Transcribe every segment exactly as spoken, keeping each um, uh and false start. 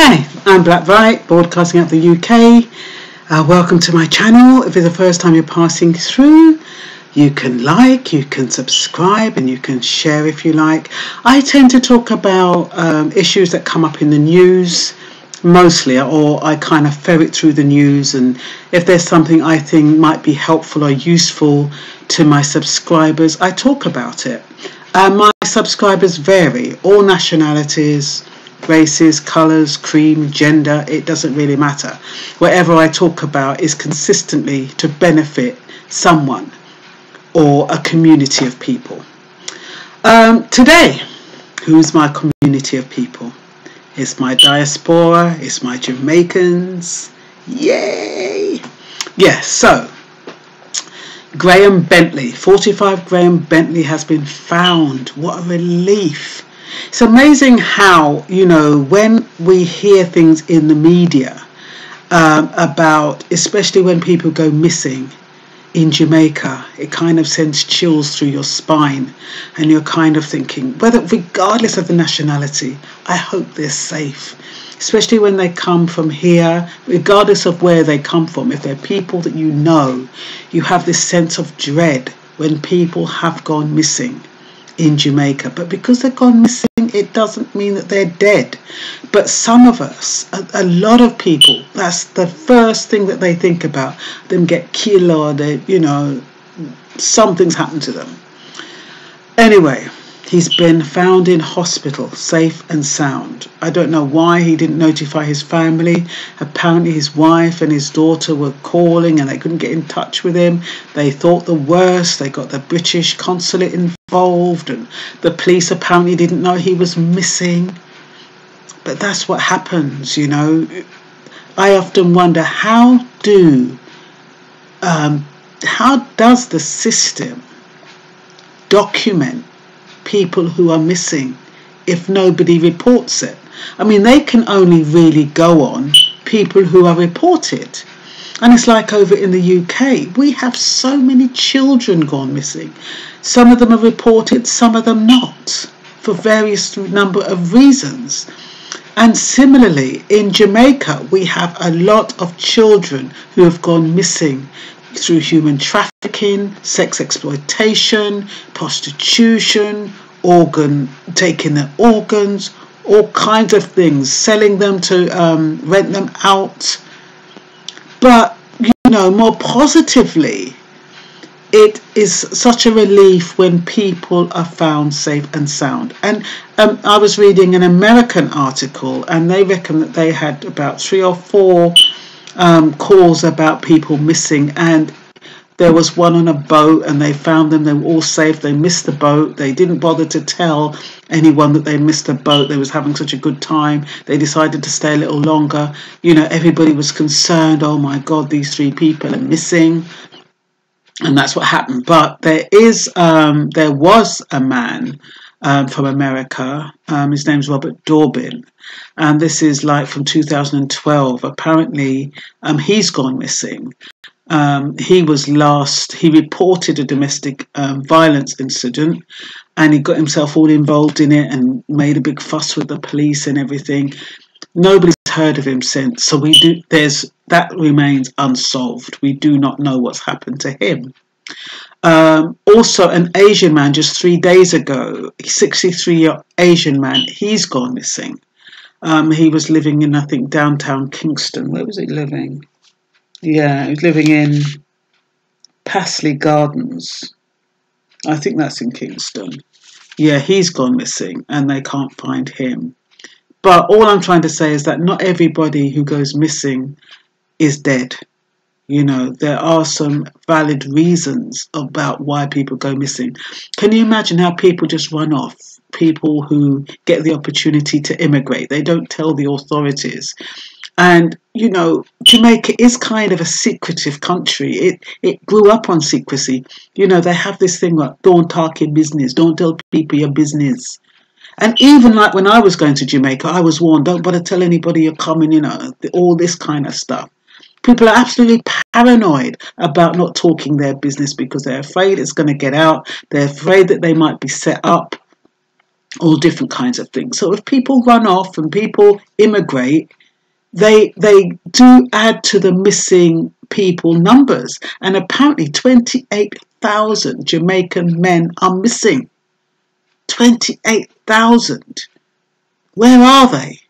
Hi, I'm Black Wright, broadcasting out of the U K. Uh, welcome to my channel. If it's the first time you're passing through, you can like, you can subscribe, and you can share if you like. I tend to talk about um, issues that come up in the news mostly, or I kind of ferret through the news, and if there's something I think might be helpful or useful to my subscribers, I talk about it. Uh, my subscribers vary, all nationalities, races, colours, cream, gender, it doesn't really matter. Whatever I talk about is consistently to benefit someone or a community of people. Um, today, who's my community of people? It's my diaspora, it's my Jamaicans, yay! Yes, yeah, so, Graham Bentley, forty-five Graham Bentley has been found. What a relief. It's amazing how, you know, when we hear things in the media um, about, especially when people go missing in Jamaica, it kind of sends chills through your spine, and you're kind of thinking, whether regardless of the nationality, I hope they're safe, especially when they come from here, regardless of where they come from. If they're people that you know, you have this sense of dread when people have gone missing in Jamaica. But because they've gone missing, it doesn't mean that they're dead. But some of us, a, a lot of people, that's the first thing that they think about. Them get killed, or they, you know, something's happened to them. Anyway, he's been found in hospital, safe and sound. I don't know why he didn't notify his family. Apparently his wife and his daughter were calling and they couldn't get in touch with him. They thought the worst. They got the British Consulate involved, and the police apparently didn't know he was missing. But that's what happens, you know. I often wonder, how do, um, how does the system document people who are missing if nobody reports it? I mean, they can only really go on people who are reported. And it's like over in the U K, we have so many children gone missing. Some of them are reported, some of them not, for various number of reasons. And similarly, in Jamaica, we have a lot of children who have gone missing through human trafficking, sex exploitation, prostitution, organ taking their organs, all kinds of things, selling them to um, rent them out. But, you know, more positively, it is such a relief when people are found safe and sound. And um, I was reading an American article, and they reckon that they had about three or four Um, calls about people missing, and there was one on a boat, and they found them. They were all safe. They missed the boat. They didn't bother to tell anyone that they missed the boat. They was having such a good time. They decided to stay a little longer. You know, everybody was concerned. Oh my God, these three people are missing, and that's what happened. But there is, um, there was a man um, from America. Um, his name's Robert Durbin. And this is like from two thousand twelve. Apparently, um, he's gone missing. Um, he was last, he reported a domestic um, violence incident, and he got himself all involved in it and made a big fuss with the police and everything. Nobody's heard of him since. So we do, there's, that remains unsolved. We do not know what's happened to him. Um, also, an Asian man just three days ago, a sixty-three-year-old Asian man, he's gone missing. Um, he was living in, I think, downtown Kingston. Where was he living? Yeah, he was living in Pasley Gardens. I think that's in Kingston. Yeah, he's gone missing and they can't find him. But all I'm trying to say is that not everybody who goes missing is dead. You know, there are some valid reasons about why people go missing. Can you imagine how people just run off? People who get the opportunity to immigrate, they don't tell the authorities. And, you know, Jamaica is kind of a secretive country. It it grew up on secrecy. You know, they have this thing like, don't talk your business, don't tell people your business. And even like when I was going to Jamaica, I was warned, don't bother tell anybody you're coming, you know, all this kind of stuff. People are absolutely paranoid about not talking their business because they're afraid it's going to get out. They're afraid that they might be set up. all different kinds of things. So if people run off and people immigrate, they they do add to the missing people numbers. And apparently twenty-eight thousand Jamaican men are missing. twenty-eight thousand. Where are they?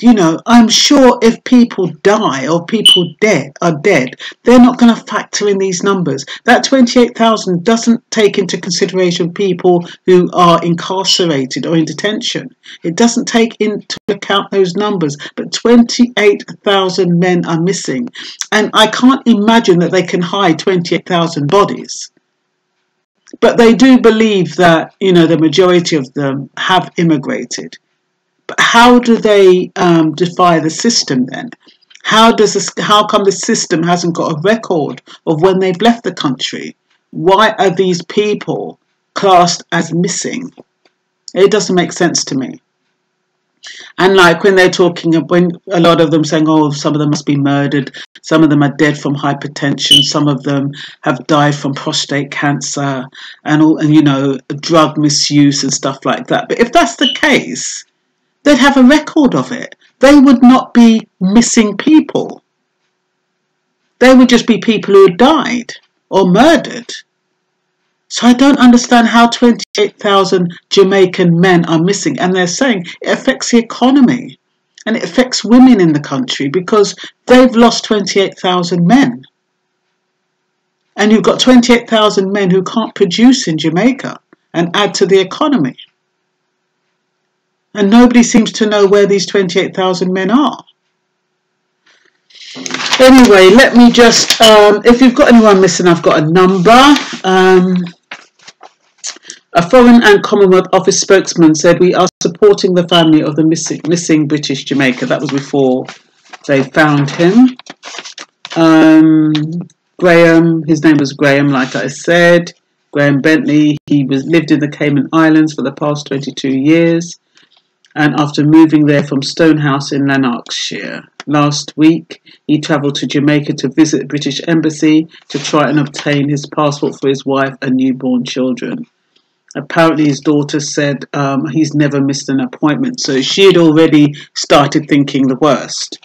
You know, I'm sure if people die or people dead are dead, they're not going to factor in these numbers. That twenty-eight thousand doesn't take into consideration people who are incarcerated or in detention. It doesn't take into account those numbers. But twenty-eight thousand men are missing. And I can't imagine that they can hide twenty-eight thousand bodies. But they do believe that, you know, the majority of them have immigrated. But how do they um, defy the system then? How does this, how come the system hasn't got a record of when they've left the country? Why are these people classed as missing? It doesn't make sense to me. And like when they're talking, when a lot of them saying, oh, some of them must be murdered, some of them are dead from hypertension, some of them have died from prostate cancer and, all, and you know, drug misuse and stuff like that. But if that's the case, they'd have a record of it. They would not be missing people. They would just be people who had died or murdered. So I don't understand how twenty-eight thousand Jamaican men are missing. And they're saying it affects the economy and it affects women in the country because they've lost twenty-eight thousand men. And you've got twenty-eight thousand men who can't produce in Jamaica and add to the economy. And nobody seems to know where these twenty-eight thousand men are. Anyway, let me just, um, if you've got anyone missing, I've got a number. Um, a Foreign and Commonwealth Office spokesman said, we are supporting the family of the missing, missing British Jamaica. That was before they found him. Um, Graham, his name was Graham, like I said. Graham Bentley, he was lived in the Cayman Islands for the past twenty-two years. And after moving there from Stonehouse in Lanarkshire. Last week, he travelled to Jamaica to visit the British Embassy to try and obtain his passport for his wife and newborn children. Apparently, his daughter said um, he's never missed an appointment, so she had already started thinking the worst.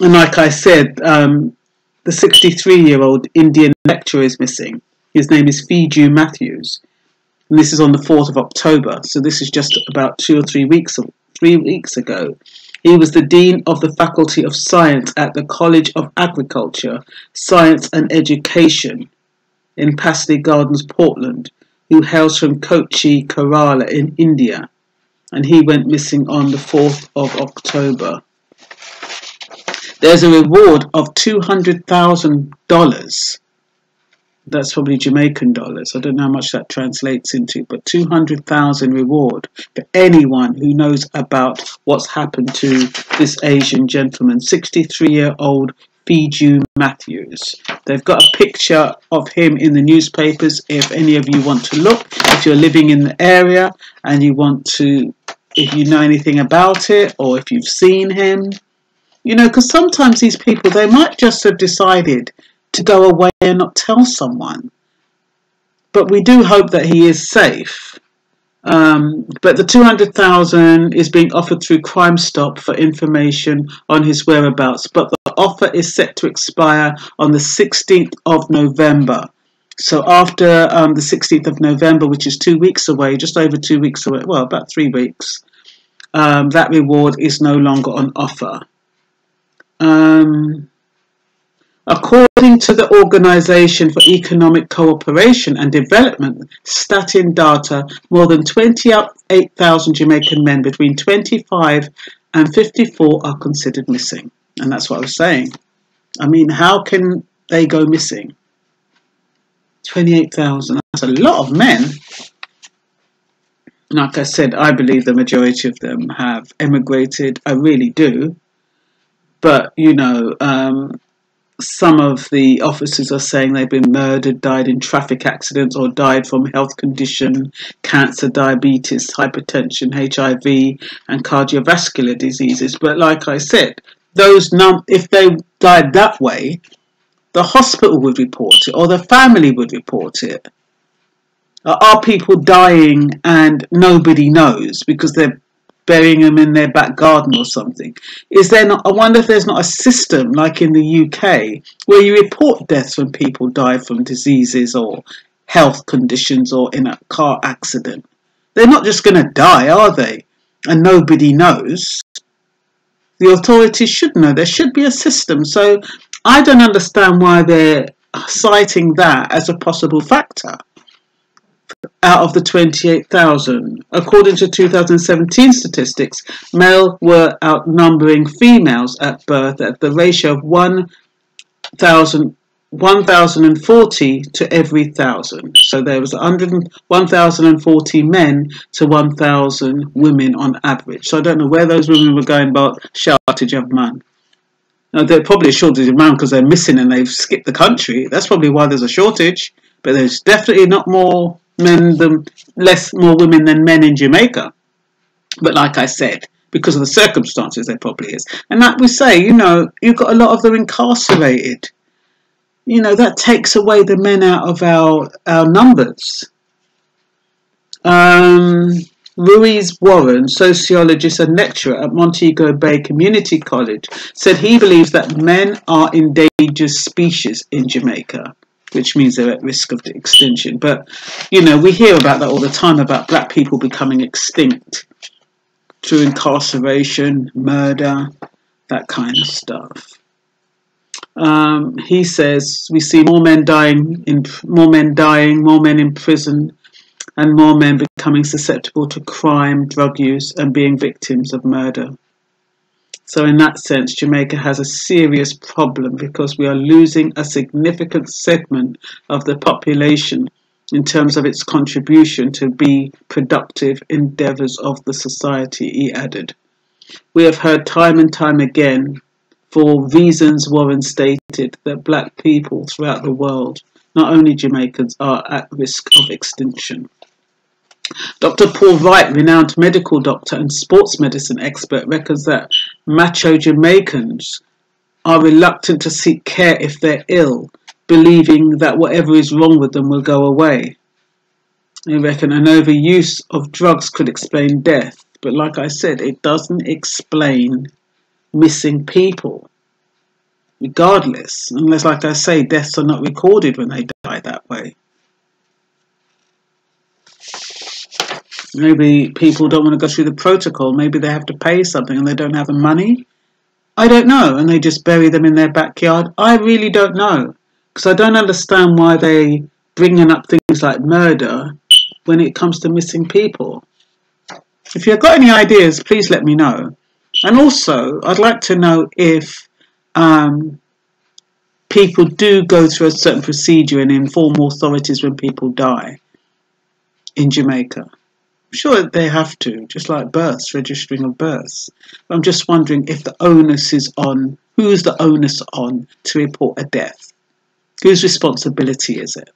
And like I said, um, the sixty-three-year-old Indian lecturer is missing. His name is Fiju Mathews. And this is on the fourth of October, so this is just about two or three weeks, three weeks ago. He was the Dean of the Faculty of Science at the College of Agriculture, Science and Education in Pasli Gardens, Portland, who hails from Kochi, Kerala in India. And he went missing on the fourth of October. There's a reward of two hundred thousand dollars. That's probably Jamaican dollars. I don't know how much that translates into, but two hundred thousand reward for anyone who knows about what's happened to this Asian gentleman, sixty-three-year-old Fiju Mathews. They've got a picture of him in the newspapers if any of you want to look. If you're living in the area and you want to, if you know anything about it or if you've seen him, you know, because sometimes these people, they might just have decided to go away and not tell someone, but we do hope that he is safe. Um, but the two hundred thousand is being offered through Crime Stop for information on his whereabouts, but the offer is set to expire on the sixteenth of November. So after um, the sixteenth of November, which is two weeks away, just over two weeks away, well, about three weeks, um, that reward is no longer on offer. Um, According to the Organization for Economic Cooperation and Development, Statin data, more than twenty-eight thousand Jamaican men between twenty-five and fifty-four are considered missing. And that's what I was saying. I mean, how can they go missing? twenty-eight thousand, that's a lot of men. Like I said, I believe the majority of them have emigrated. I really do. But, you know, um... some of the officers are saying they've been murdered, died in traffic accidents or died from health condition, cancer, diabetes, hypertension, H I V and cardiovascular diseases. But like I said, those num if they died that way, the hospital would report it or the family would report it. Are people dying and nobody knows because they're burying them in their back garden or something? Is there not? I wonder if there's not a system like in the U K where you report deaths when people die from diseases or health conditions or in a car accident. They're not just going to die, are they? And nobody knows. The authorities should know. There should be a system. So I don't understand why they're citing that as a possible factor out of the twenty-eight thousand. According to two thousand seventeen statistics, male were outnumbering females at birth at the ratio of one thousand forty to every thousand. So there was one thousand forty men to one thousand women on average. So I don't know where those women were going, but shortage of man. Now, they're probably a shortage of man because they're missing and they've skipped the country. That's probably why there's a shortage. But there's definitely not more men than less more women than men in Jamaica. But like I said, because of the circumstances, there probably is. And like we say, you know, you've got a lot of them incarcerated. You know, that takes away the men out of our our numbers. Um, Ruiz Warren, sociologist and lecturer at Montego Bay Community College, said he believes that men are endangered species in Jamaica, which means they're at risk of extinction. But, you know, we hear about that all the time, about black people becoming extinct through incarceration, murder, that kind of stuff. Um, he says we see more men dying, in, more men dying, more men in prison, and more men becoming susceptible to crime, drug use, and being victims of murder. So in that sense, Jamaica has a serious problem because we are losing a significant segment of the population in terms of its contribution to the productive endeavours of the society, he added. We have heard time and time again, for reasons Warren stated, that black people throughout the world, not only Jamaicans, are at risk of extinction. Doctor Paul Wright, renowned medical doctor and sports medicine expert, reckons that macho Jamaicans are reluctant to seek care if they're ill, believing that whatever is wrong with them will go away. They reckon an overuse of drugs could explain death, but like I said, it doesn't explain missing people, regardless, unless, like I say, deaths are not recorded when they die that way. Maybe people don't want to go through the protocol. Maybe they have to pay something and they don't have the money. I don't know. And they just bury them in their backyard. I really don't know. Because I don't understand why they're bringing up things like murder when it comes to missing people. If you've got any ideas, please let me know. And also, I'd like to know if um, people do go through a certain procedure and inform authorities when people die in Jamaica. I'm sure they have to, just like births, registering of births. But I'm just wondering if the onus is on, who's the onus on to report a death? Whose responsibility is it?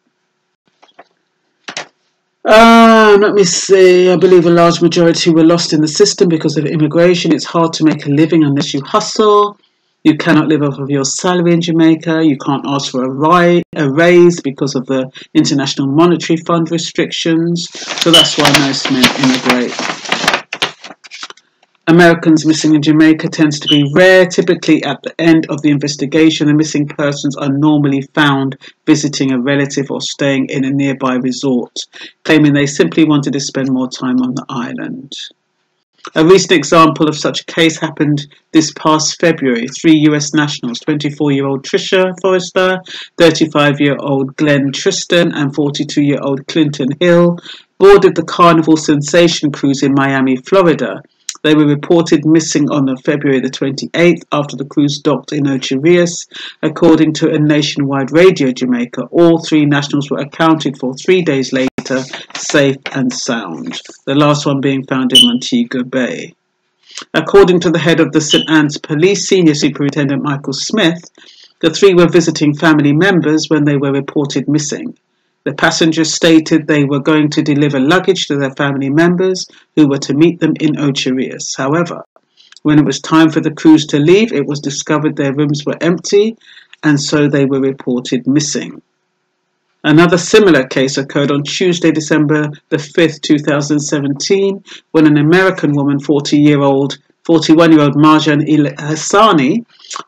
Um, let me see. I believe a large majority were lost in the system because of immigration. It's hard to make a living unless you hustle. You cannot live off of your salary in Jamaica. You can't ask for a, ri a raise because of the International Monetary Fund restrictions. So that's why most men immigrate. Americans missing in Jamaica tends to be rare. Typically at the end of the investigation, the missing persons are normally found visiting a relative or staying in a nearby resort, claiming they simply wanted to spend more time on the island. A recent example of such a case happened this past February. Three U S nationals, twenty-four-year-old Trisha Forrester, thirty-five-year-old Glenn Tristan and forty-two-year-old Clinton Hill, boarded the Carnival Sensation cruise in Miami, Florida. They were reported missing on the February the twenty-eighth after the cruise docked in Ocho Rios. According to a nationwide radio Jamaica, all three nationals were accounted for three days later, safe and sound, the last one being found in Montego Bay. According to the head of the Saint Anne's Police, Senior Superintendent Michael Smith, the three were visiting family members when they were reported missing. The passengers stated they were going to deliver luggage to their family members who were to meet them in Ocho Rios. However, when it was time for the crews to leave, it was discovered their rooms were empty and so they were reported missing. Another similar case occurred on Tuesday, December the fifth, two thousand seventeen, when an American woman, forty-year-old, forty-one-year-old Marjan Ehsani,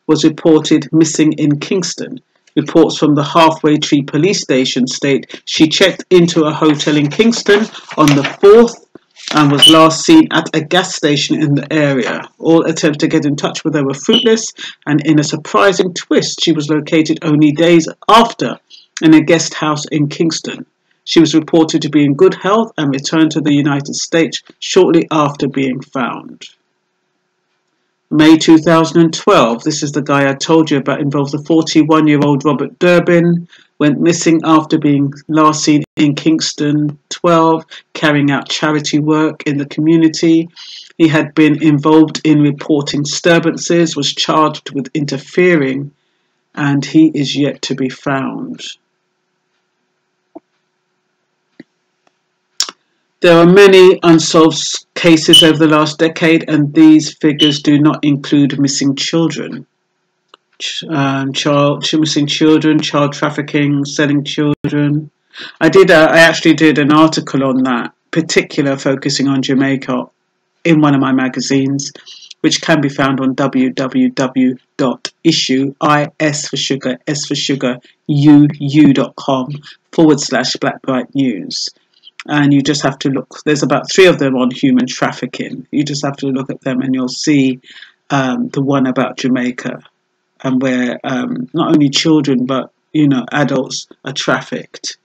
was reported missing in Kingston. Reports from the Halfway Tree Police Station state she checked into a hotel in Kingston on the fourth and was last seen at a gas station in the area. All attempts to get in touch with her were fruitless, and in a surprising twist, she was located only days after in a guest house in Kingston. She was reported to be in good health and returned to the United States shortly after being found. May two thousand twelve, this is the guy I told you about, involves the forty-one-year-old Robert Durbin, went missing after being last seen in Kingston, twelve, carrying out charity work in the community. He had been involved in reporting disturbances, was charged with interfering, and he is yet to be found. There are many unsolved cases over the last decade, and these figures do not include missing children, um, child, missing children, child trafficking, selling children. I did, a, I actually did an article on that, particular focusing on Jamaica, in one of my magazines, which can be found on w w w dot issue, I S for sugar, S for sugar, U U dot com forward slash Blackbright News. And you just have to look. There's about three of them on human trafficking. You just have to look at them and you'll see um, the one about Jamaica, and where um, not only children, but, you know, adults are trafficked.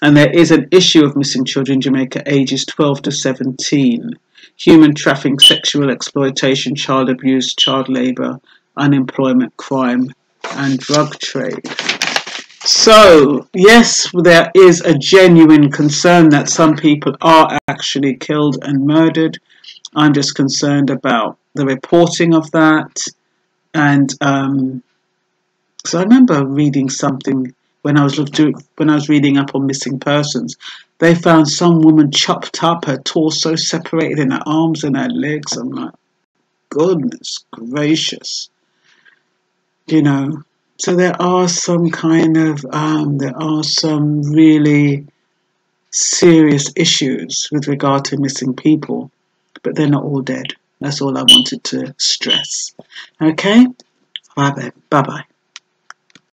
And there is an issue of missing children in Jamaica, ages twelve to seventeen. Human trafficking, sexual exploitation, child abuse, child labour, unemployment, crime and drug trade. So, yes, there is a genuine concern that some people are actually killed and murdered. I'm just concerned about the reporting of that. And um, so I remember reading something when I was looking, when I was reading up on missing persons. They found some woman chopped up, her torso separated in her arms and her legs. I'm like, goodness gracious, you know. So there are some kind of, um, there are some really serious issues with regard to missing people, but they're not all dead. That's all I wanted to stress. Okay? All right then. Bye-bye.